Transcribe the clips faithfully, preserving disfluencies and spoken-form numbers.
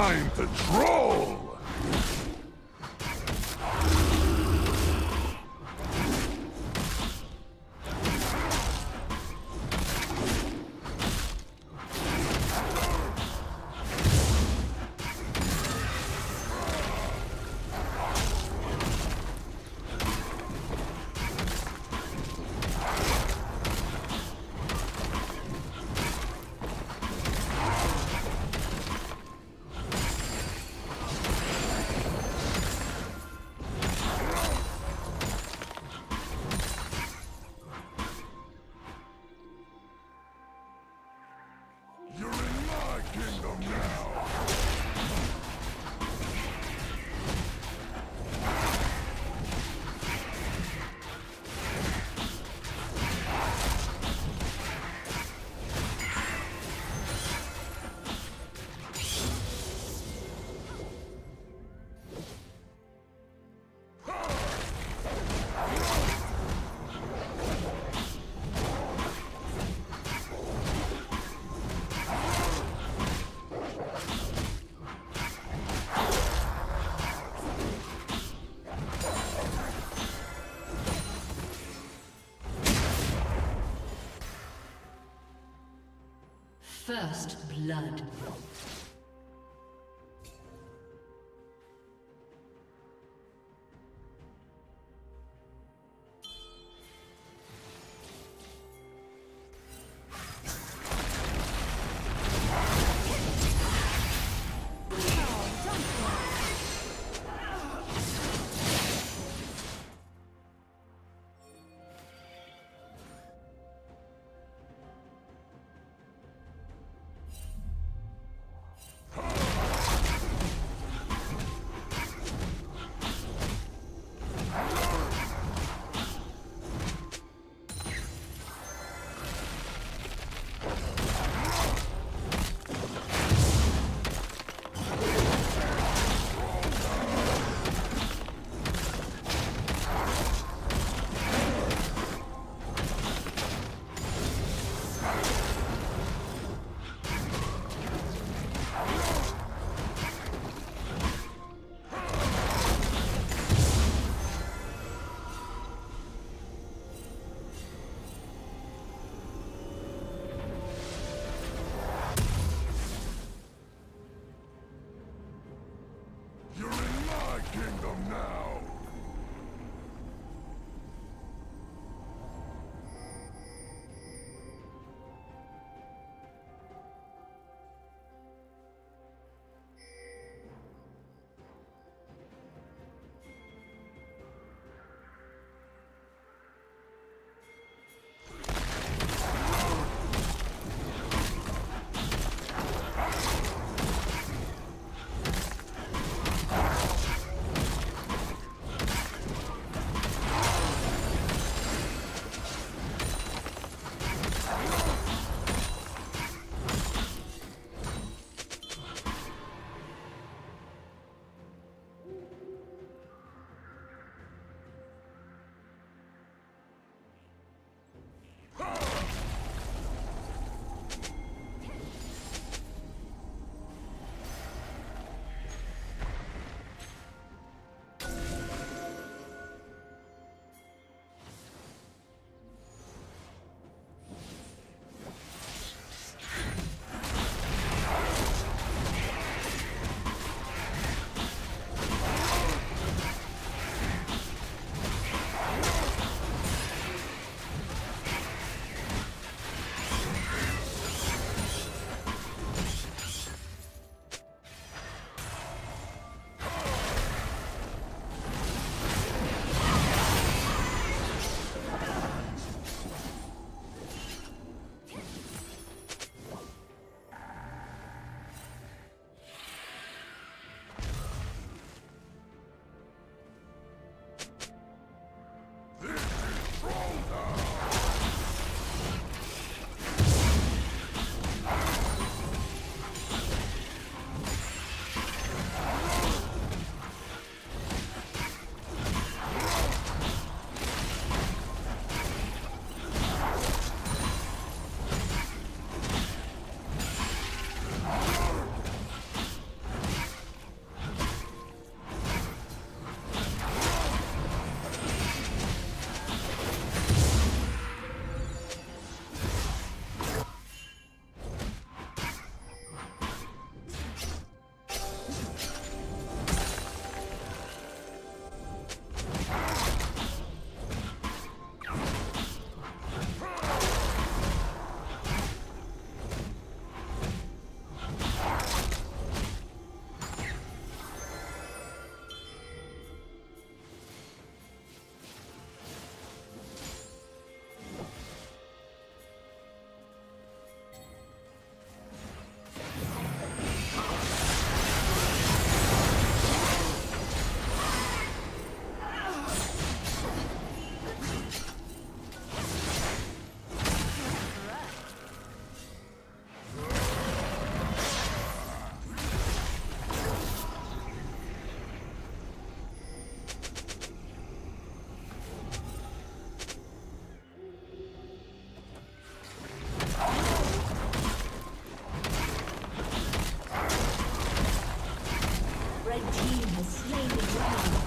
Time Patrol! First blood. Red team has slain the dragon.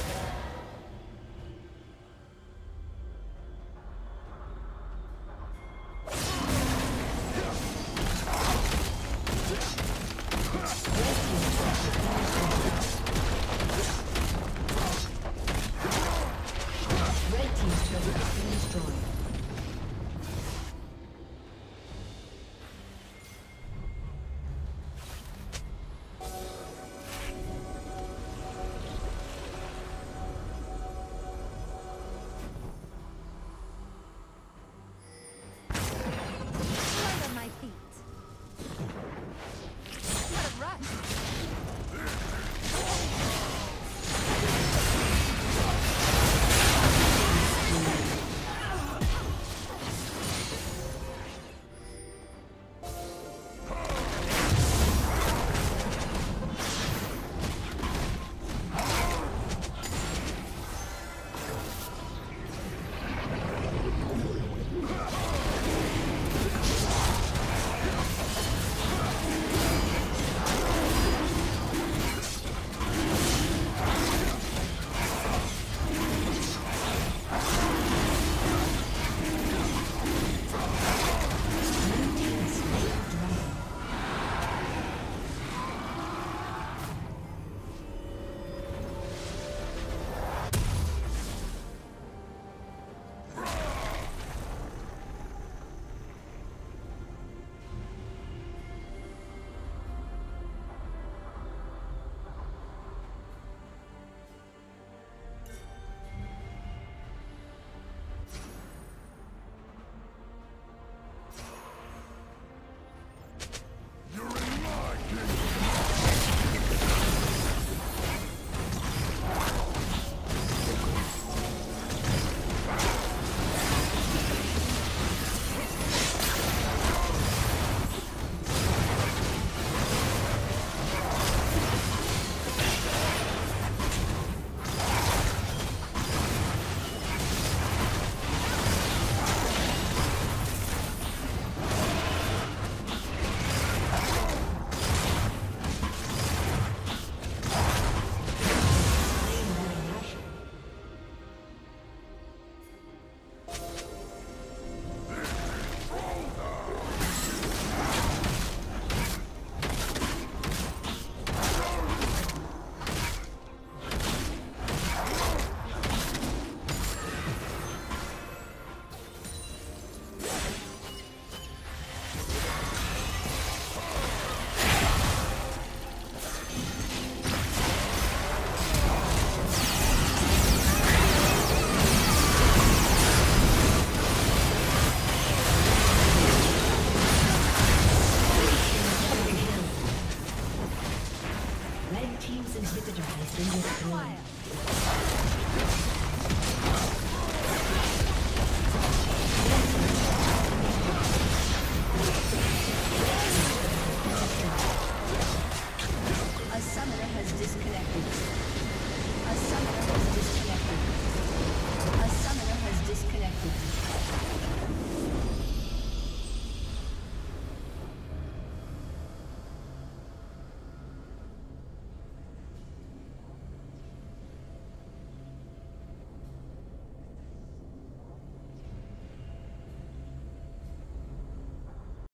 team's turret has been destroyed.